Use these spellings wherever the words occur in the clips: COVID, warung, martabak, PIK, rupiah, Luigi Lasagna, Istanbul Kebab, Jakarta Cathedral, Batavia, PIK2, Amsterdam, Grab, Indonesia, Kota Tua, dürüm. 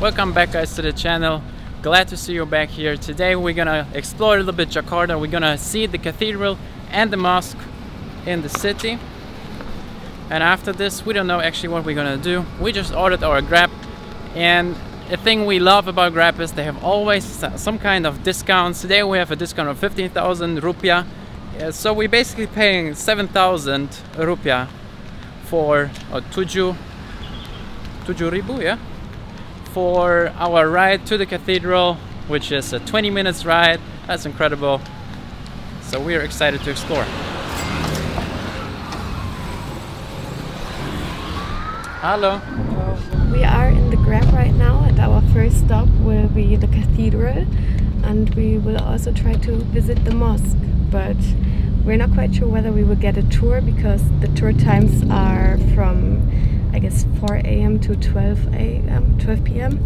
Welcome back guys to the channel. Glad to see you back here. Today we're gonna explore a little bit Jakarta. We're gonna see the cathedral and the mosque in the city. And after this, we don't know actually what we're gonna do. We just ordered our Grab. And the thing we love about Grab is they have always some kind of discounts. Today we have a discount of 15,000 rupiah. So we're basically paying 7,000 rupiah for tujuh ribu, yeah? For our ride to the cathedral, which is a 20 minutes ride. That's incredible. So we are excited to explore. Hello. We are in the Grab right now, and our first stop will be the cathedral, and we will also try to visit the mosque, but we're not quite sure whether we will get a tour because the tour times are from, I guess, 4 a.m. to 12 p.m.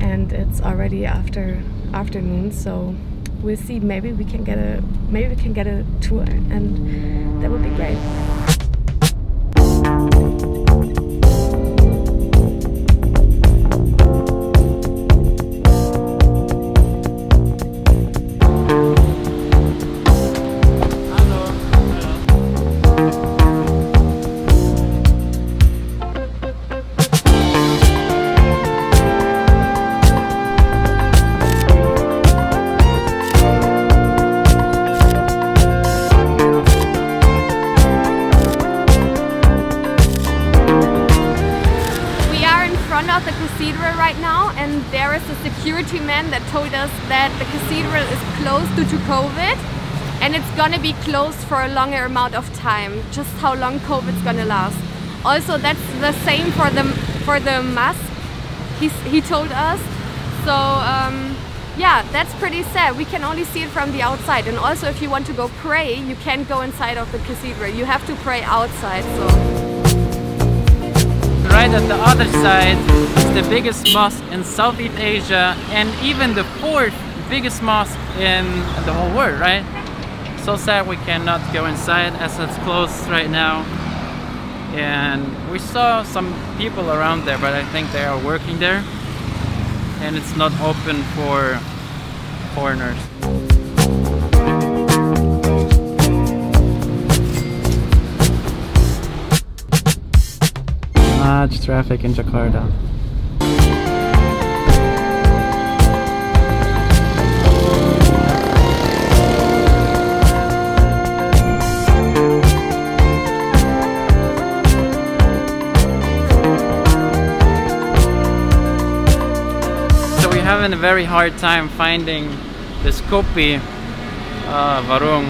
and it's already after afternoon, so we'll see. Maybe we can get a tour, and that would be great. That told us that the cathedral is closed due to COVID, and it's gonna be closed for a longer amount of time. Just how long COVID's gonna last. Also, that's the same for the mosque. He told us. So yeah, that's pretty sad. We can only see it from the outside. And also, if you want to go pray, you can't go inside of the cathedral. You have to pray outside. So right at the other side, the biggest mosque in Southeast Asia, and even the fourth biggest mosque in the whole world, right? So sad we cannot go inside as it's closed right now. And we saw some people around there, but I think they are working there, and it's not open for foreigners. Much traffic in Jakarta. I'm having a very hard time finding this kopi warung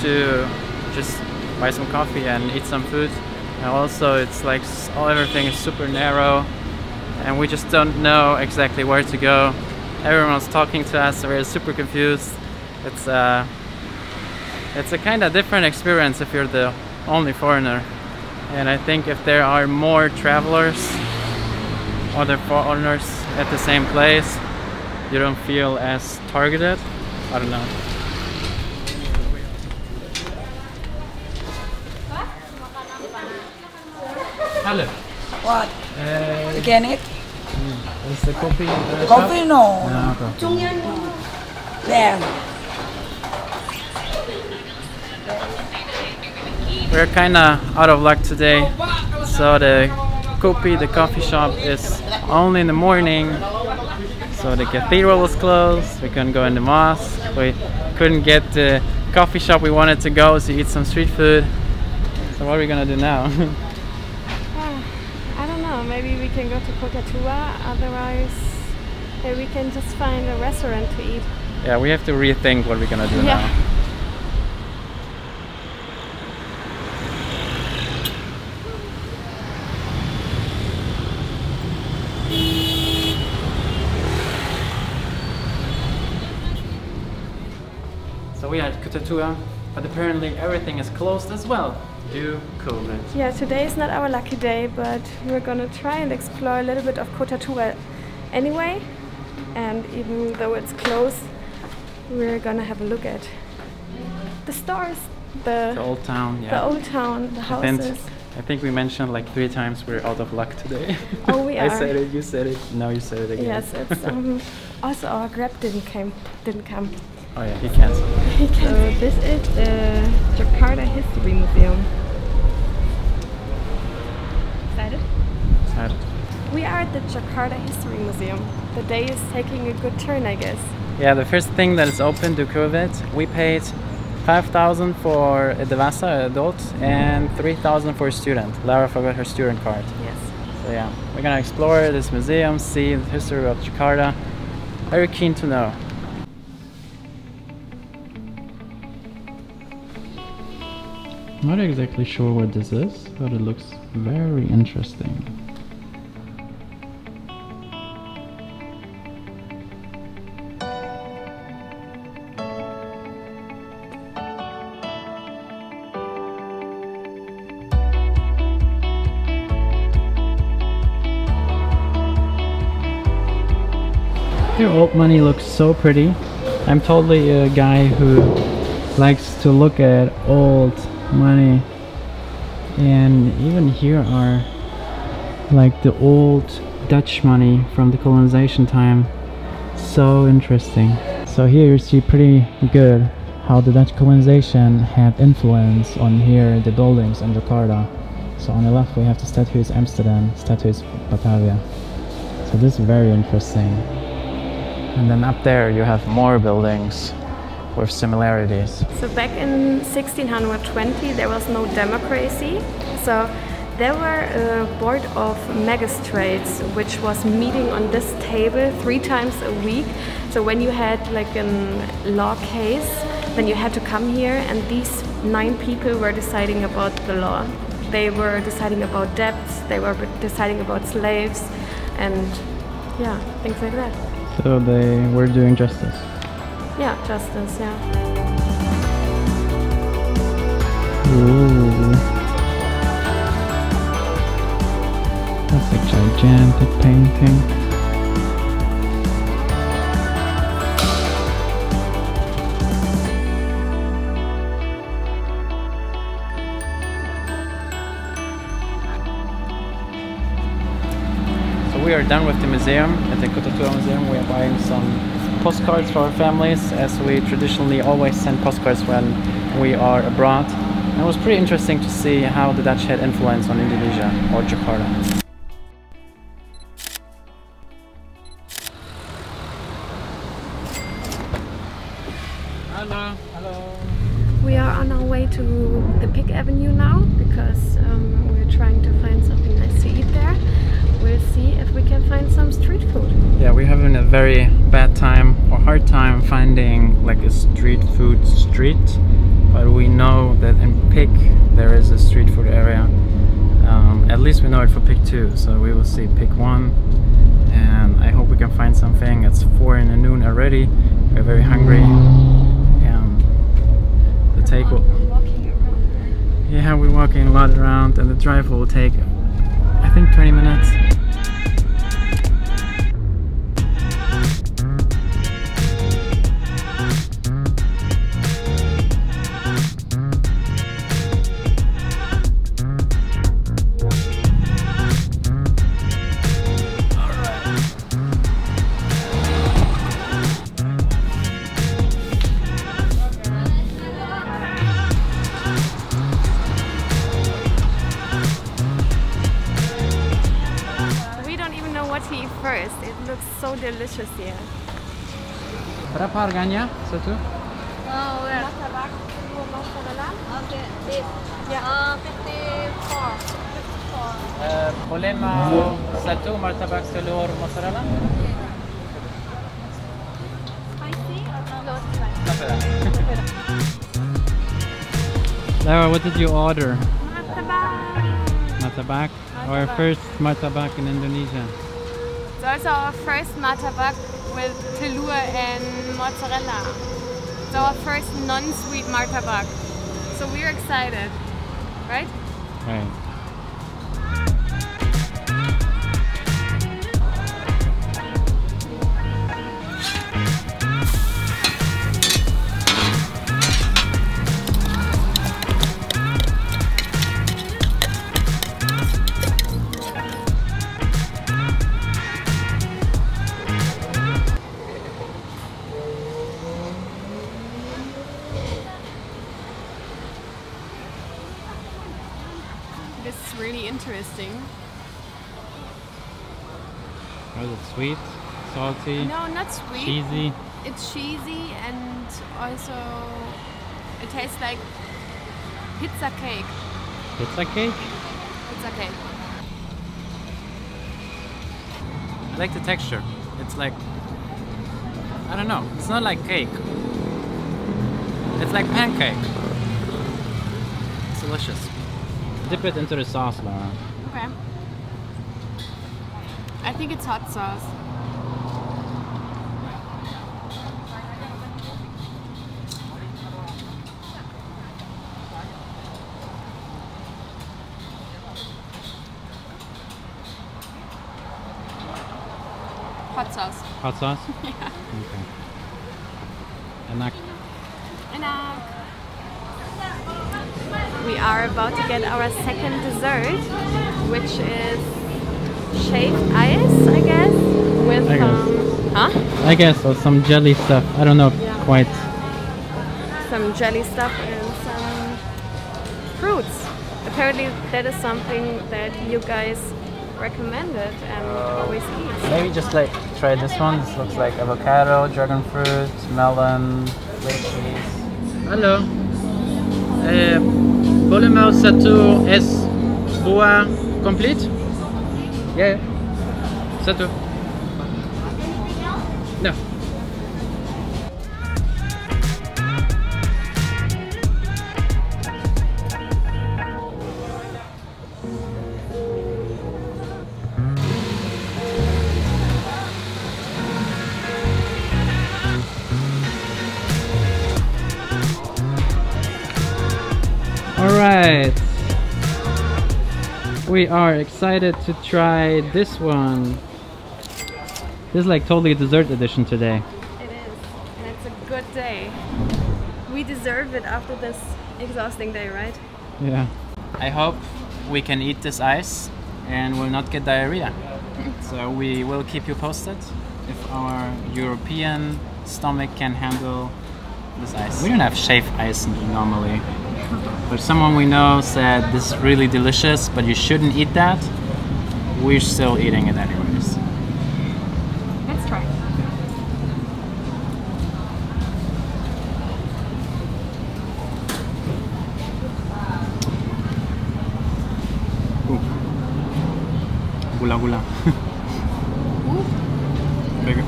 to just buy some coffee and eat some food, and also it's like everything is super narrow and we just don't know exactly where to go. Everyone's talking to us, so we're super confused. It's a kind of different experience if you're the only foreigner, and I think if there are more travelers, other foreigners at the same place, you don't feel as targeted. I don't know. Hello. What? You can eat? Is the coffee? Coffee, no. No, okay. There. We're kind of out of luck today. So the kopi, the coffee shop, is only in the morning. So the cathedral was closed, we couldn't go in the mosque, we couldn't get the coffee shop we wanted to go to eat some street food. So what are we gonna do now? I don't know, maybe we can go to Kota Tua, otherwise we can just find a restaurant to eat. Yeah, we have to rethink what we're gonna do now. So we are at Kota Tua, but apparently everything is closed as well due to COVID. Yeah, today is not our lucky day, but we're gonna try and explore a little bit of Kota Tua anyway, and even though it's closed, we're gonna have a look at the stores, the old town, yeah. The old town, the houses. I think we mentioned like 3 times we're out of luck today. Oh, we are. I said it, you said it, now you said it again. Yes, it's also our Grab didn't come. Oh yeah, he cancelled. So this is the Jakarta History Museum. Excited? Excited. We are at the Jakarta History Museum. The day is taking a good turn, I guess. Yeah, the first thing that is open to COVID, we paid 5,000 for Devasa, adult, and 3,000 for a student. Lara forgot her student card. Yes. So yeah, we're gonna explore this museum, see the history of Jakarta. Very keen to know. I'm not exactly sure what this is, but it looks very interesting. Your old money looks so pretty. I'm totally a guy who likes to look at old money, and even here are like the old Dutch money from the colonization time. So interesting. So here you see pretty good how the Dutch colonization had influence on here the buildings in Jakarta. So on the left we have the statue is Amsterdam, statue is Batavia. So this is very interesting. And then up there you have more buildings with similarities. So back in 1620 there was no democracy, so there were a board of magistrates which was meeting on this table 3 times a week. So when you had like a law case, then you had to come here, and these 9 people were deciding about the law. They were deciding about debts, they were deciding about slaves, and yeah, things like that. So they were doing justice. Yeah, justice, yeah. Ooh. That's a gigantic painting. So we are done with the museum. At the Kota Tua Museum we are buying some postcards for our families, as we traditionally always send postcards when we are abroad. And it was pretty interesting to see how the Dutch had influence on Indonesia or Jakarta. Hello. Hello. We are on our way to the PIK Avenue now because we're trying to find something nice to eat there. We'll see if we can find some street food. Yeah, we're having a very bad time or hard time finding like a street food street, but we know that in PIK there is a street food area. At least we know it for PIK2, so we will see PIK1, and I hope we can find something. It's 4 in the noon already. We're very hungry. The take will... Yeah, we're walking a lot around, and the drive will take I think 20 minutes. First, it looks so delicious here. Berapa harganya satu? Oh, where? Okay, deep. Yeah. 54. Boleh mau satu martabak telur mozzarella? Spicy or not? Spicy. Lara, what did you order? Martabak. Martabak. Our first martabak in Indonesia. It's also our first martabak with telur and mozzarella. It's our first non-sweet martabak, so we're excited, right? Right. This is really interesting. Was it sweet, salty? No, not sweet. Cheesy. It's cheesy and also it tastes like pizza cake. Pizza cake? Pizza cake. I like the texture. It's like, I don't know, it's not like cake. It's like pancake. It's delicious. Dip it into the sauce, Laura. Okay. I think it's hot sauce. Hot sauce. Hot sauce? Yeah. Okay. Enak. Enak. We are about to get our second dessert, which is shaved ice, I guess, with or some jelly stuff. I don't know quite. Some jelly stuff and some fruits. Apparently, that is something that you guys recommended and always eat. Maybe just like try this one. This looks like avocado, dragon fruit, melon, grape cheese. Hello. Bolemau Satu es buah complete? Yeah. Satu. No. Alright, we are excited to try this one. This is like totally a dessert edition today. It is, and it's a good day. We deserve it after this exhausting day, right? Yeah. I hope we can eat this ice and will not get diarrhea. So we will keep you posted if our European stomach can handle this ice. We don't have shaved ice normally. But someone we know said this is really delicious, but you shouldn't eat that. We're still eating it anyways. Let's try it. Gula gula.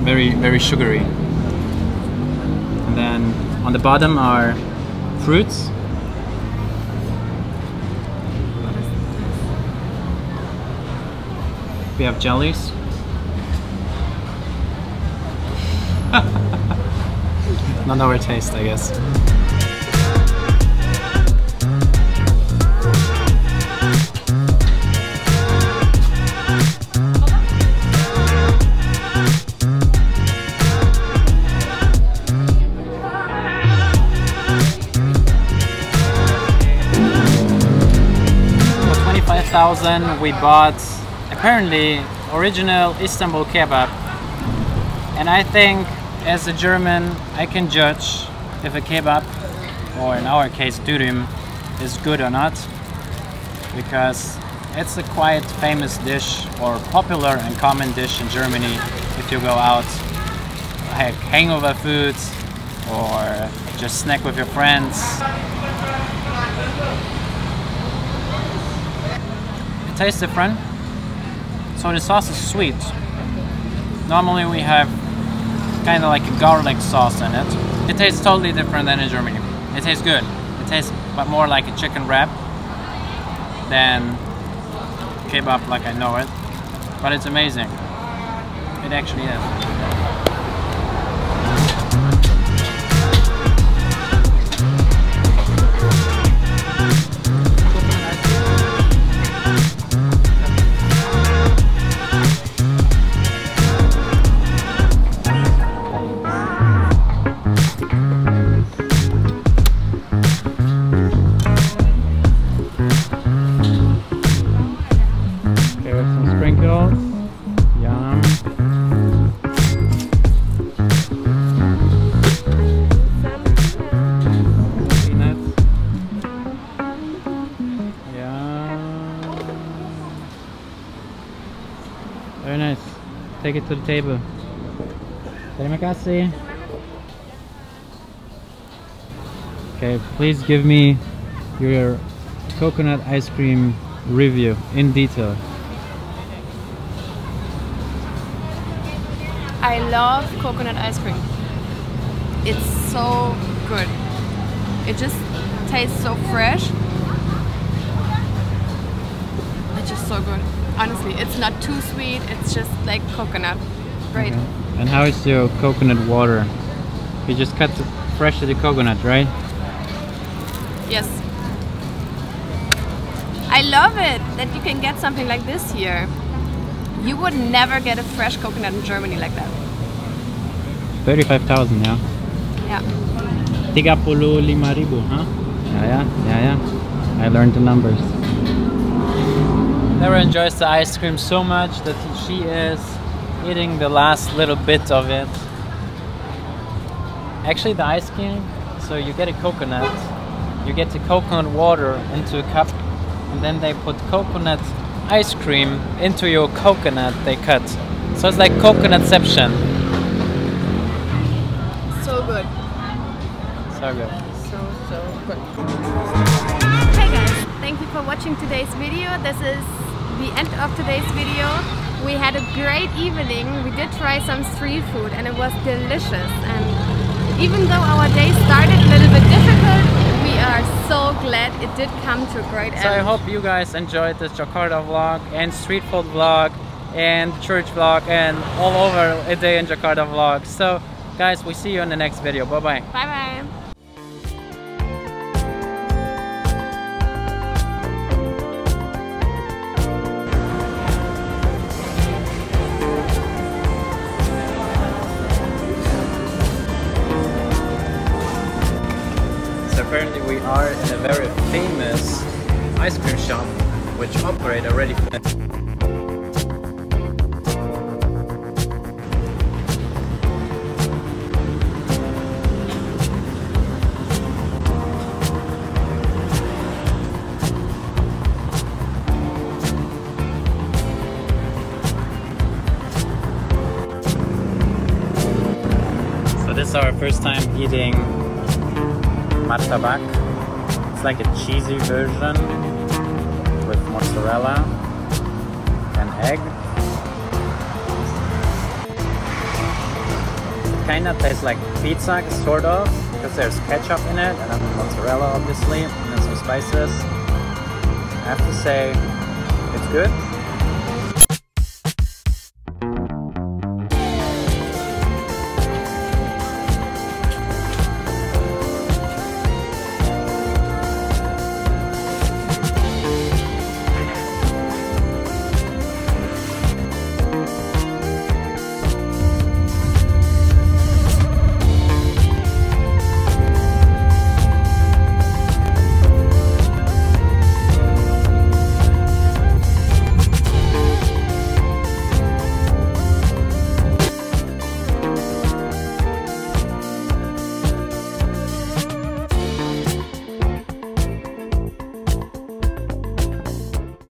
Very, very sugary. And then on the bottom are fruits. We have jellies. Not our taste, I guess. For 25,000, we bought apparently original Istanbul Kebab, and I think as a German I can judge if a kebab, or in our case dürüm, is good or not, because it's a quite famous dish, or popular and common dish in Germany if you go out, like hangover foods or just snack with your friends. It tastes different. So the sauce is sweet. Normally we have kind of like a garlic sauce in it. It tastes totally different than in Germany. It tastes good. It tastes but more like a chicken wrap than kebab like I know it. But it's amazing. It actually is. Take it to the table. Terima kasih. Okay, please give me your coconut ice cream review in detail. I love coconut ice cream. It's so good. It just tastes so fresh. It's just so good. Honestly, it's not too sweet. It's just like coconut. Great. Okay. And how is your coconut water? You just cut fresh the coconut, right? Yes. I love it that you can get something like this here. You would never get a fresh coconut in Germany like that. 35,000, yeah? Yeah. 35,000, huh? Yeah. I learned the numbers. Sarah enjoys the ice cream so much that she is eating the last little bit of it. Actually, the ice cream, so you get a coconut, you get the coconut water into a cup, and then they put coconut ice cream into your coconut they cut. So it's like coconutception. So good. So good. So good. Hey guys, thank you for watching today's video. This is the end of today's video. We had a great evening. We did try some street food and it was delicious. And even though our day started a little bit difficult, we are so glad it did come to a great end. So I hope you guys enjoyed this Jakarta vlog and street food vlog and church vlog and all over a day in Jakarta vlog. So guys, we see you in the next video. Bye bye. Bye bye. Apparently we are in a very famous ice cream shop which operates already. So this is our first time eating martabak. It's like a cheesy version with mozzarella and egg. It kind of tastes like pizza, sort of, because there's ketchup in it and then mozzarella obviously and some spices. I have to say it's good.